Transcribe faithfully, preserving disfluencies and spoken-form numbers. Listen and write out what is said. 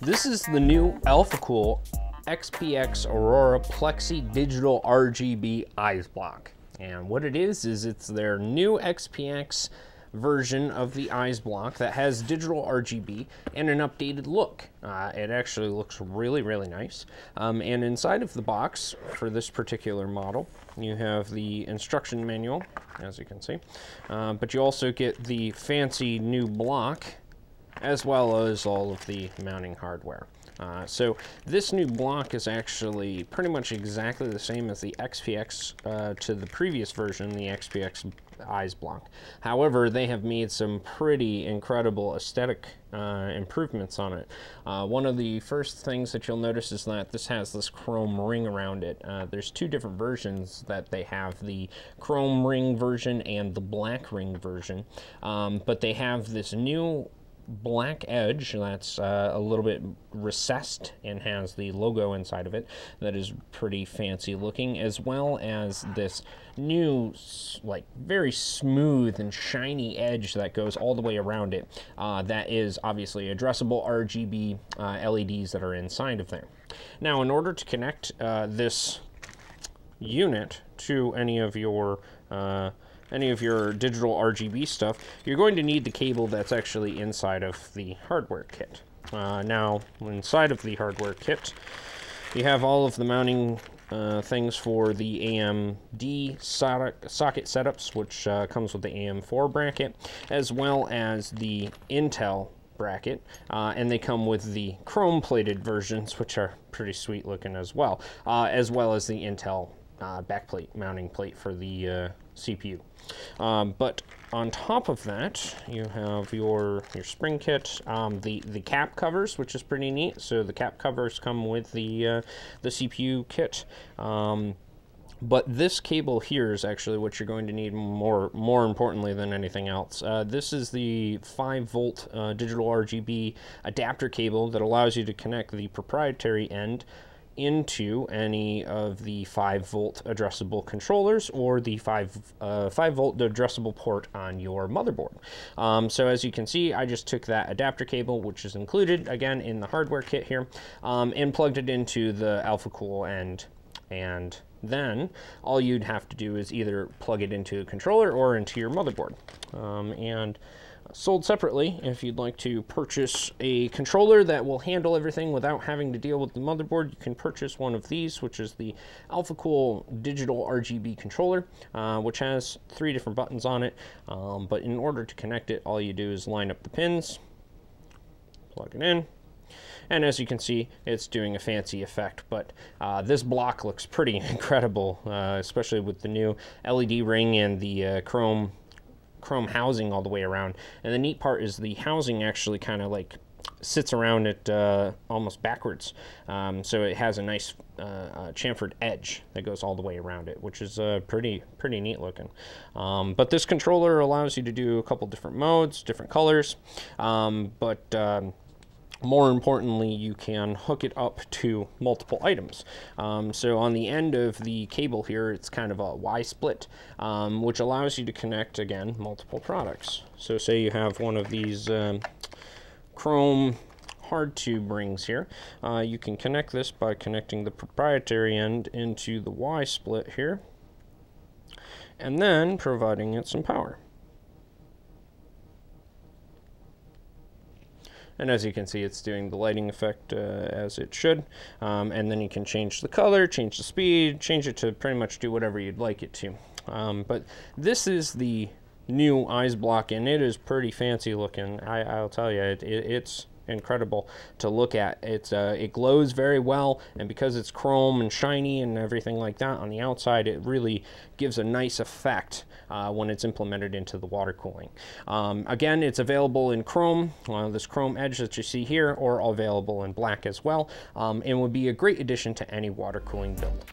This is the new Alphacool X P X Aurora Plexi Digital R G B Eisblock. And what it is, is it's their new X P X version of the Eisblock that has digital R G B and an updated look. Uh, it actually looks really, really nice. Um, and inside of the box for this particular model, you have the instruction manual, as you can see. Uh, but you also get the fancy new block, as well as all of the mounting hardware. Uh, so this new block is actually pretty much exactly the same as the X P X uh, to the previous version, the X P X Eisblock. However, they have made some pretty incredible aesthetic uh, improvements on it. Uh, one of the first things that you'll notice is that this has this chrome ring around it. Uh, there's two different versions that they have, the chrome ring version and the black ring version, um, but they have this new black edge that's uh, a little bit recessed and has the logo inside of it that is pretty fancy looking, as well as this new like very smooth and shiny edge that goes all the way around it, uh, that is obviously addressable R G B uh, L E Ds that are inside of there. Now, in order to connect uh, this unit to any of your uh, any of your digital R G B stuff, you're going to need the cable that's actually inside of the hardware kit. Uh, now, inside of the hardware kit, you have all of the mounting uh, things for the A M D socket setups, which uh, comes with the A M four bracket, as well as the Intel bracket, uh, and they come with the chrome-plated versions, which are pretty sweet looking as well, uh, as well as the Intel uh, backplate mounting plate for the uh, C P U. Um, but on top of that, you have your your spring kit, um, the the cap covers, which is pretty neat. So the cap covers come with the uh, the C P U kit. Um, but this cable here is actually what you're going to need more more importantly than anything else. Uh, this is the five volt uh, digital R G B adapter cable that allows you to connect the proprietary end into any of the five volt addressable controllers or the five, uh, five volt addressable port on your motherboard. Um, so as you can see, I just took that adapter cable, which is included again in the hardware kit here, um, and plugged it into the Alphacool end, and then all you'd have to do is either plug it into a controller or into your motherboard. Um, and sold separately, if you'd like to purchase a controller that will handle everything without having to deal with the motherboard, you can purchase one of these, which is the Alphacool Digital R G B controller, uh, which has three different buttons on it. Um, but in order to connect it, all you do is line up the pins, plug it in, and as you can see, it's doing a fancy effect. But uh, this block looks pretty incredible, uh, especially with the new L E D ring and the uh, chrome chrome housing all the way around. And the neat part is the housing actually kind of like sits around it uh, almost backwards, um, so it has a nice uh, uh, chamfered edge that goes all the way around it, which is uh, pretty pretty neat looking. Um, but this controller allows you to do a couple different modes, different colors, um, but um, more importantly, you can hook it up to multiple items. Um, so on the end of the cable here, it's kind of a Y-split, um, which allows you to connect, again, multiple products. So say you have one of these um, chrome hard tube rings here. Uh, you can connect this by connecting the proprietary end into the Y-split here, and then providing it some power. And as you can see, it's doing the lighting effect uh, as it should. Um, and then you can change the color, change the speed, change it to pretty much do whatever you'd like it to. Um, but this is the new Eisblock, and it is pretty fancy looking. I, I'll tell you, it, it, it's incredible to look at. It's uh, it glows very well, and because it's chrome and shiny and everything like that on the outside, it really gives a nice effect uh, when it's implemented into the water cooling. Um, again, it's available in chrome, uh, this chrome edge that you see here, or available in black as well, um, and would be a great addition to any water cooling build.